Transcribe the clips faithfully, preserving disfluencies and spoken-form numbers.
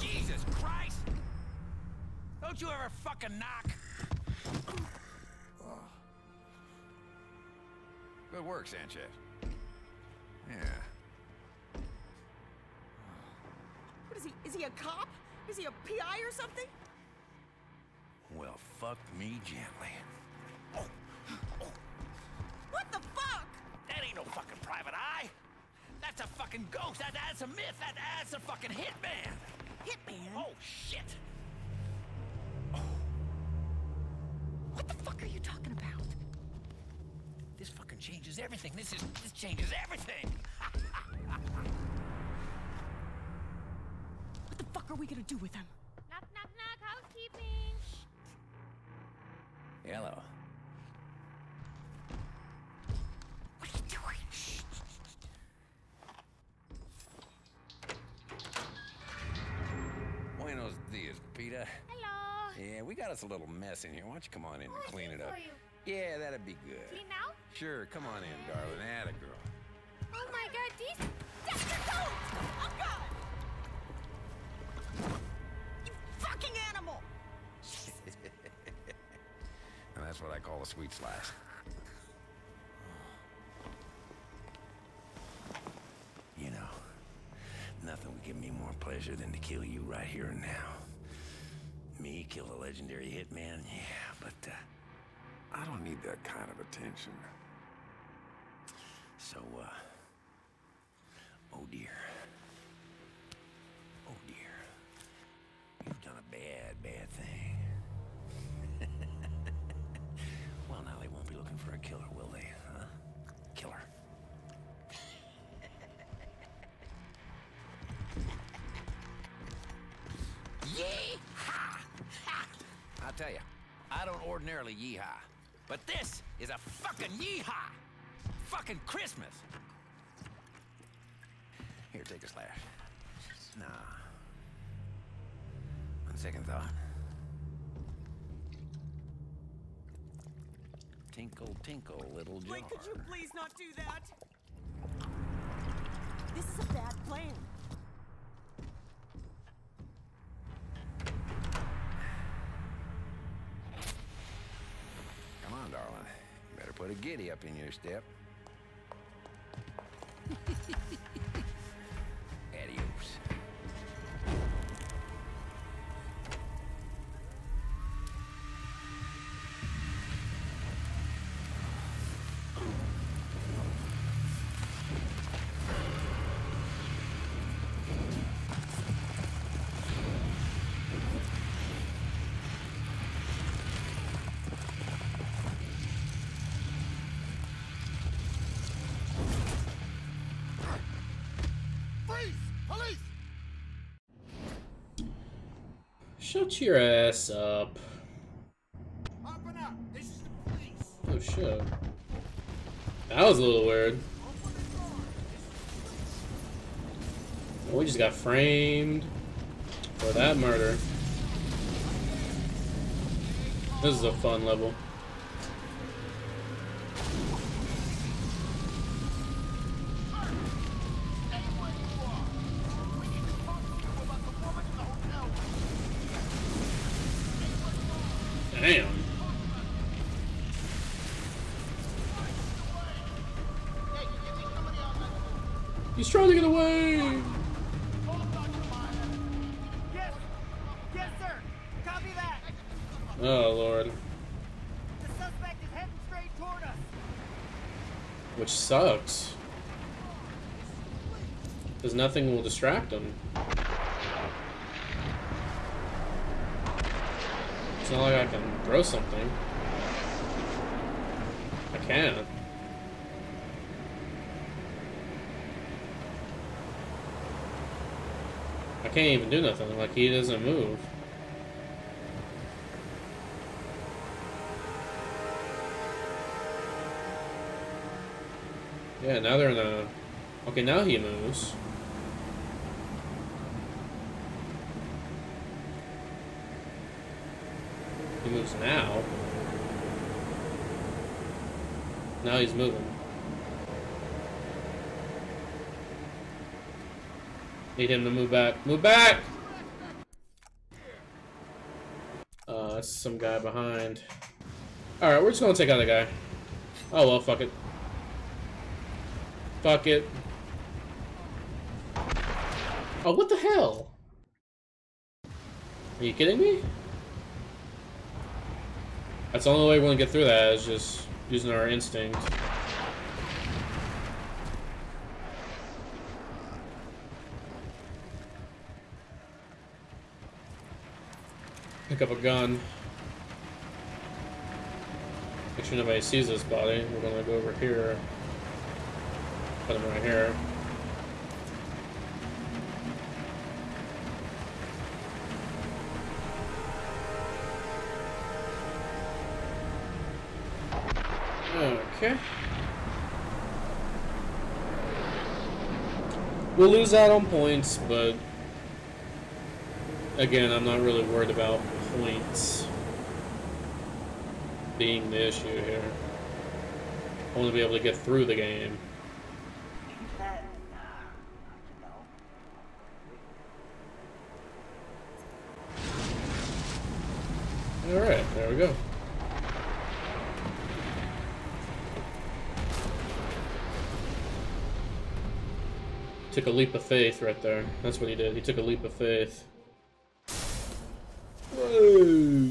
Jesus Christ! Don't you ever fucking knock! Oh. Good work, Sanchez. Yeah. What is he? Is he a cop? Is he a P I or something? Well, fuck me gently. Oh. Oh. What the fuck? That ain't no fucking private eye. That's a fucking ghost. That, that's a myth. That, that's a fucking hitman. Hitman? Oh, shit. Oh. What the fuck are you talking about? This fucking changes everything. This is, this changes everything. What the fuck are we gonna do with him? Knock, knock, knock. Housekeeping. Hello. What are you doing? Shh. Buenos dias, Pepita. Hello. Yeah, we got us a little mess in here. Why don't you come on in and clean it up? Yeah, that'd be good. Clean out? Sure, come on in, darling. Atta girl. Oh my god, these... That's your coat! Oh god! You fucking animal! And that's what I call a sweet slice. You know, nothing would give me more pleasure than to kill you right here and now. Me kill a legendary hitman, yeah, but uh, I don't need that kind of attention. So, uh, oh dear, oh dear, you've done a bad, bad thing. Well, now they won't be looking for a killer, will they, huh? Killer. Yee-haw! Ha! I'll tell you, I don't ordinarily yee-haw, but this is a fucking yee-haw! Fucking Christmas! Here, take a slash. Nah. On second thought. Tinkle, tinkle, little jar. Blake, could you please not do that? This is a bad plan. Come on, darling. You better put a giddy up in your step. Adios. Shut your ass up. Open up. This is the police. Oh shit. That was a little weird. Oh, we just got framed for that murder. This is a fun level. Damn. He's trying to get away. Yes. Yes, sir. Copy that. Oh, Lord. The suspect is heading straight toward us. Which sucks. Because nothing will distract him. It's not like I can throw something. I can't. I can't even do nothing, like he doesn't move. Yeah, now they're in a... Okay, now he moves. He moves now. Now he's moving. Need him to move back. Move back! Uh, that's some guy behind. Alright, we're just gonna take out the guy. Oh well, fuck it. Fuck it. Oh, what the hell? Are you kidding me? That's the only way we're gonna get through that, is just using our instinct. Pick up a gun. Make sure nobody sees this body. We're gonna go over here. Put him right here. Okay. We'll lose out on points, but again, I'm not really worried about points being the issue here. I want to be able to get through the game. Alright, there we go. Took a leap of faith right there. That's what he did. He took a leap of faith. Whoa.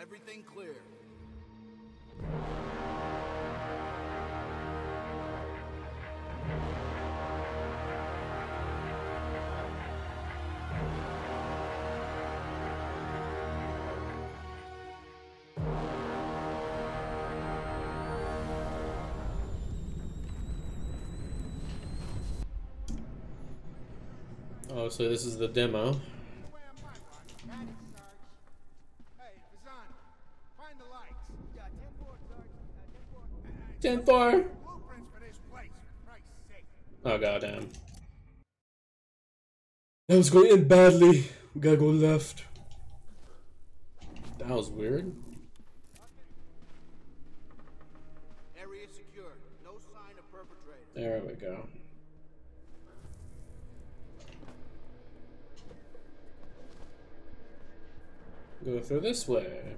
Everything clear. Oh, so this is the demo. ten four. Oh, goddamn. That was going to end badly. We gotta go left. That was weird. Area secure. No sign of perpetrator. There we go. Go through this way.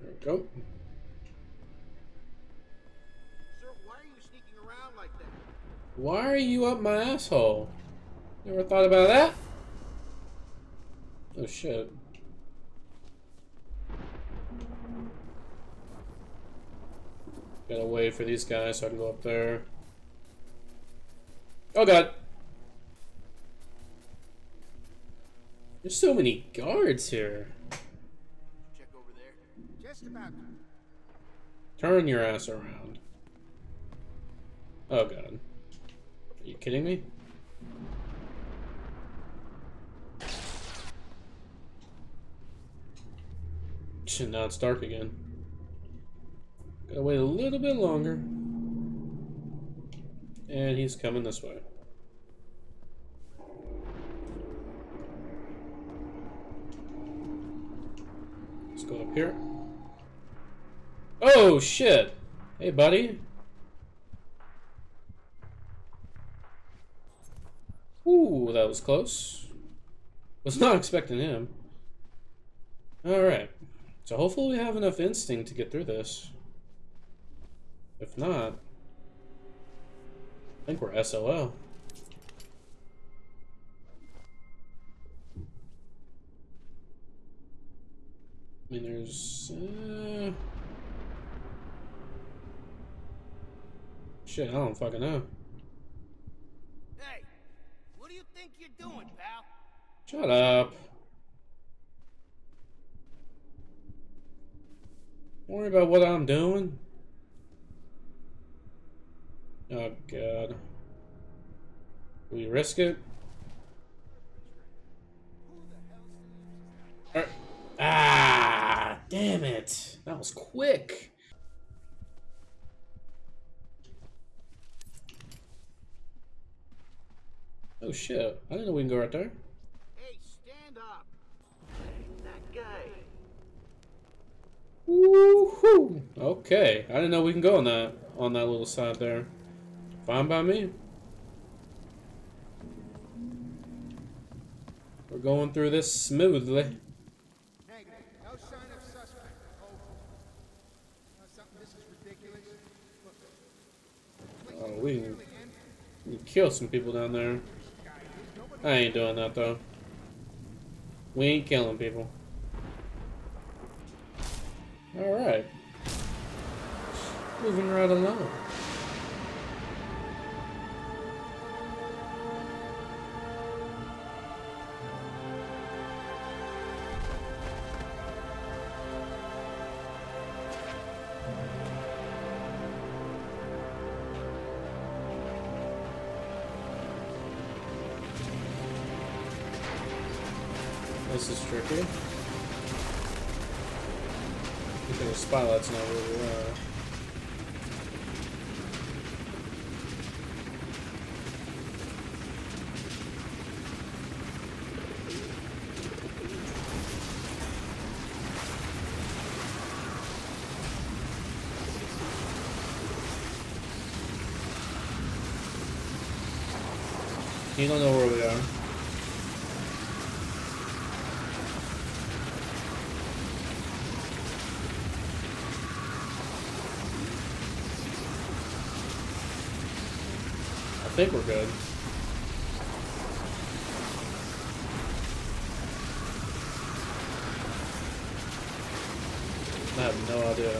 There we go. Sir, why are you sneaking around like that? Why are you up my asshole? Never thought about that? Oh shit. Gotta wait for these guys so I can go up there. Oh god! There's so many guards here. Check over there. Just about. Turn your ass around. Oh god. Are you kidding me? Shit, now it's dark again. Gotta wait a little bit longer. And he's coming this way. Let's go up here. Oh shit! Hey buddy. Ooh, that was close. Was not expecting him. Alright. So hopefully we have enough instinct to get through this. If not, I think we're S O L. I mean, there's... Uh... Shit, I don't fucking know. Hey, what do you think you're doing, pal? Shut up. Don't worry about what I'm doing. Oh god. Will you risk it? Right. Ah, damn it. That was quick. shit. I didn't know we can go right there. Hey, stand up. That guy. Woohoo! Okay. I didn't know we can go on that on that little side there. Fine by me. We're going through this smoothly. Negative. No sign of suspect. Over. Now something, this is ridiculous. Look. Oh, we can, we can kill some people down there. I ain't doing that though. We ain't killing people. Alright. Moving right along. This is tricky. Because the spotlight's not where we are. You don't know where we are. I think we're good. I have no idea.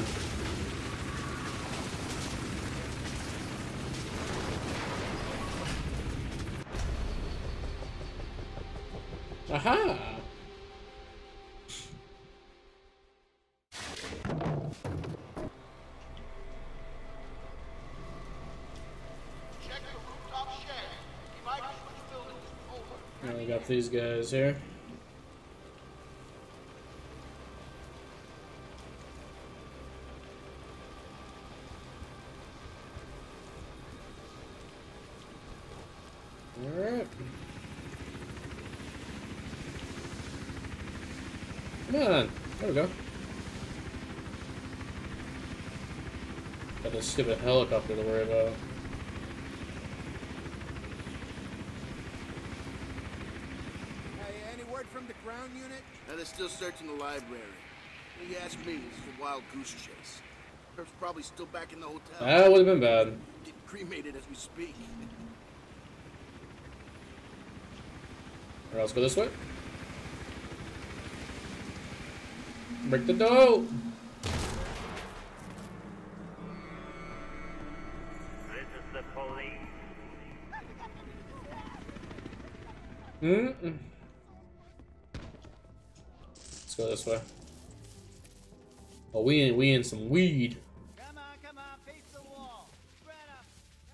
Aha! These guys here. All right. Come on. There we go. Got this stupid helicopter to worry about. From the ground unit? Now they're still searching the library. If you ask me, this is a wild goose chase. Perp's probably still back in the hotel. That would have been bad. Getting cremated as we speak. Or else go this way. Break the door. This is the police. Mm-mm. Go this way. Oh, we in we in some weed. Come on, come on, face the wall. Spread up.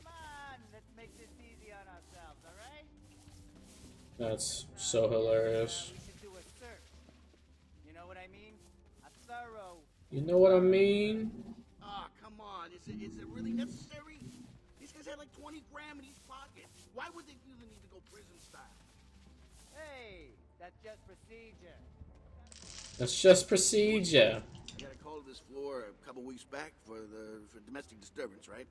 Come on, let's make this easy on ourselves, all right? That's so hilarious. We should do a search. You know what I mean? A thorough. You know what I mean? Ah, oh, come on. Is it is it really necessary? These guys had like twenty grand in each pocket. Why would they even need to go prison style? Hey, that's just procedure. That's just procedure. I got a call to this floor a couple weeks back for the for domestic disturbance, right?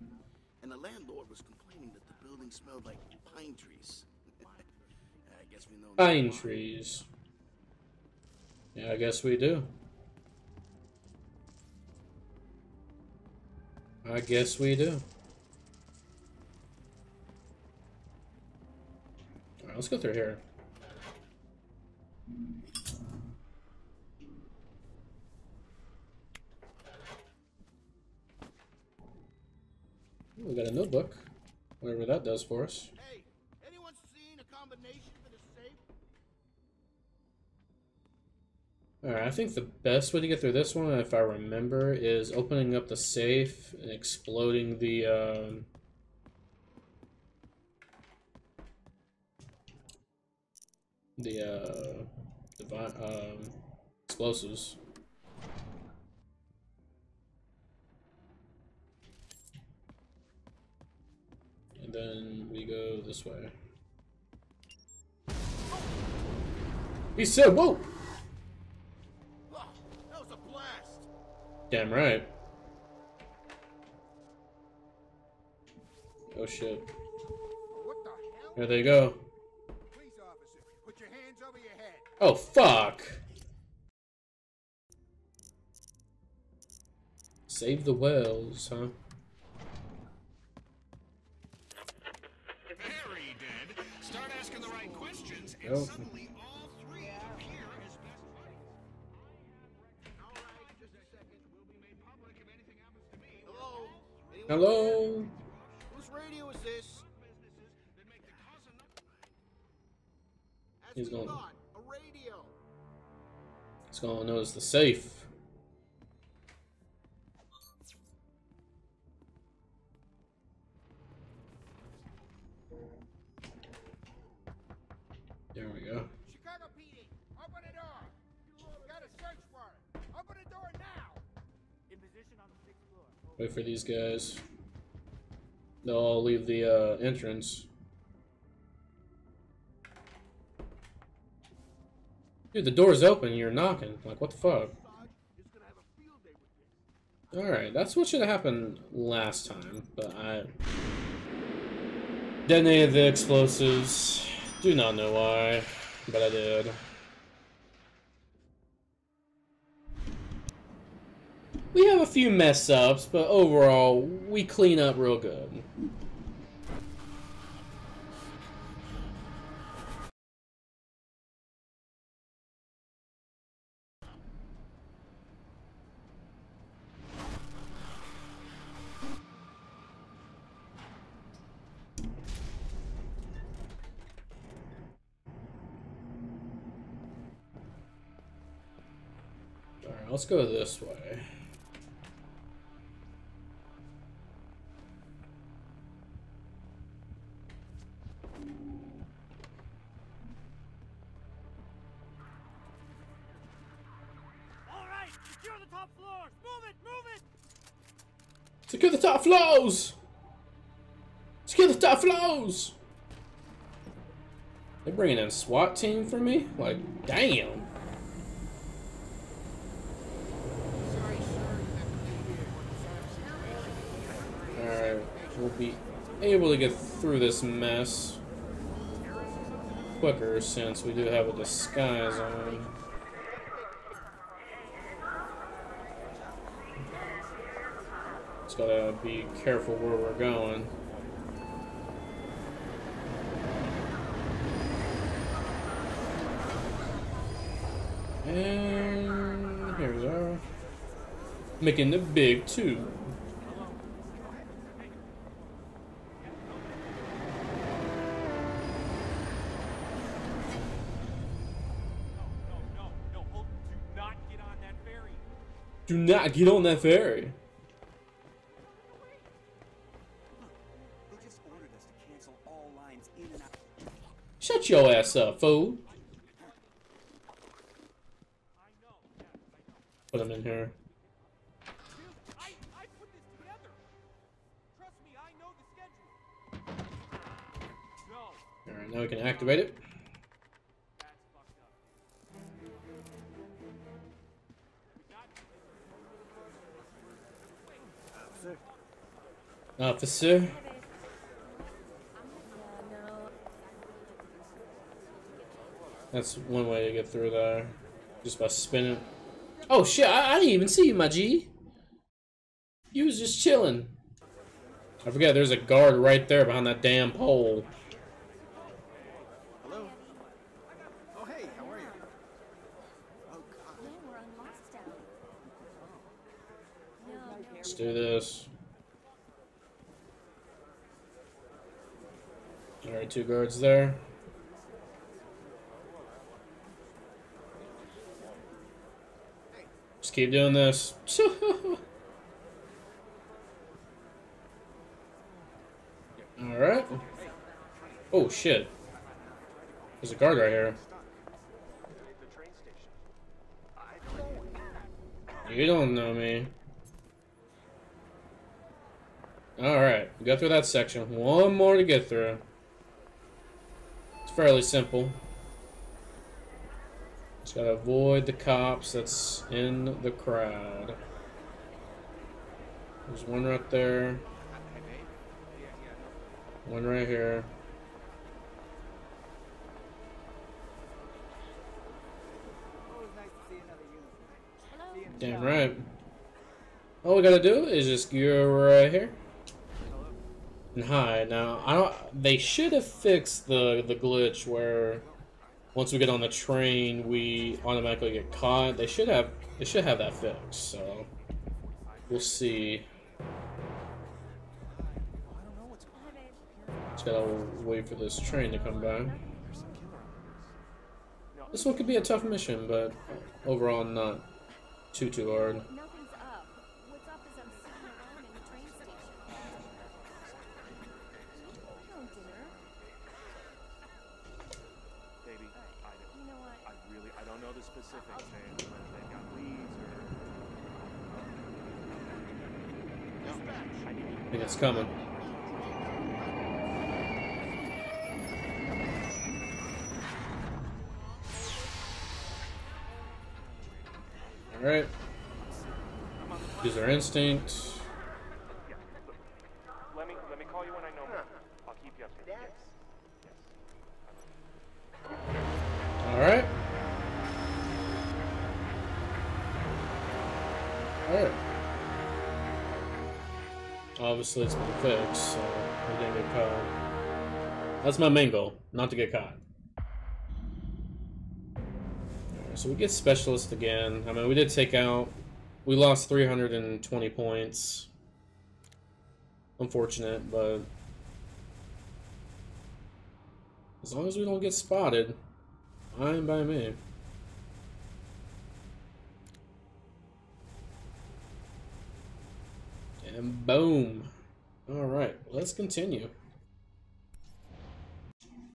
And the landlord was complaining that the building smelled like pine trees. I guess we know pine that. Trees. Yeah, I guess we do. I guess we do. All right, let's go through here. We got a notebook. Whatever that does for us. Hey, anyone seen a combination for the safe? Alright, I think the best way to get through this one, if I remember, is opening up the safe and exploding the um the uh divine um explosives. Then we go this way. He's so whoa. That was a blast. Damn right. Oh shit. What the hell? There they go. Please, officer, put your hands over your head. Oh fuck. Save the whales, huh? Very dead. Start asking the right questions and oh. Suddenly all three appear as best buddies. All right, just a second. We'll be made public if anything happens to me. Hello. Hello. Whose radio is this? He's going. A radio. He's going to notice the safe. There we go. Chicago P D, open the door. We've got a search warrant. Open the door now. In position on the sixth floor. Wait for these guys. They'll all leave the uh, entrance. Dude, the door's open. You're knocking. Like, what the fuck? All right, that's what should have happened last time, but I detonated the explosives. Do not know why, but I did. We have a few mess ups, but overall, we clean up real good. Let's go this way. All right, secure the top floors. Move it, move it. Secure the top floors. Secure the top floors. They're bringing in a SWAT team for me? Like, damn. We'll be able to get through this mess quicker since we do have a disguise on. Just gotta be careful where we're going. And here we are. Making the big two. Do not get on that ferry. They just ordered us to cancel all lines in and out. Shut your ass up, fool. Put him in here. I, I put this together. Trust me, I know the schedule. No. Alright, now we can activate it. Officer. That's one way to get through there. Just by spinning. Oh shit, I, I didn't even see you, my G. You was just chilling. I forget there's a guard right there behind that damn pole. Hello? Oh hey, how are you? Oh god. We're on lockdown. Let's do this. Alright, two guards there. Just keep doing this. Alright. Oh shit. There's a guard right here. You don't know me. Alright, we got through that section. One more to get through. Fairly simple. Just gotta avoid the cops that's in the crowd. There's one right there. One right here. Damn right. All we gotta do is just go right here and hide. Now I don't. They should have fixed the the glitch where once we get on the train, we automatically get caught. They should have. They should have that fixed. So we'll see. Just gotta wait for this train to come by. This one could be a tough mission, but overall not too too hard. I think it's coming. All right. Use our instincts. Yeah. Let me let me call you when I know more. I'll keep you updated. Yes. Yes. All right. All right. Obviously, it's been fixed, so we didn't get caught. That's my main goal, not to get caught. Alright, so we get specialist again. I mean, we did take out. We lost three hundred twenty points. Unfortunate, but as long as we don't get spotted, I'm by me. And boom. All right, let's continue.